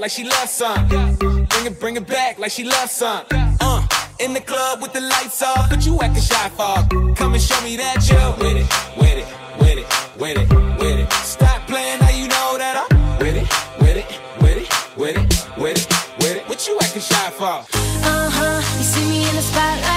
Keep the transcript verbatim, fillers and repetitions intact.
like she loves some. Bring it, bring it back like she loves some. Uh, in the club with the lights off, but you actin' shy for. Come and show me that you're with it, with it, with it, with it, with it. Stop playing, now you know that I'm with it, with it, with it, with it, with it, with it. What you actin' shy for? Uh huh, you see me in the spotlight.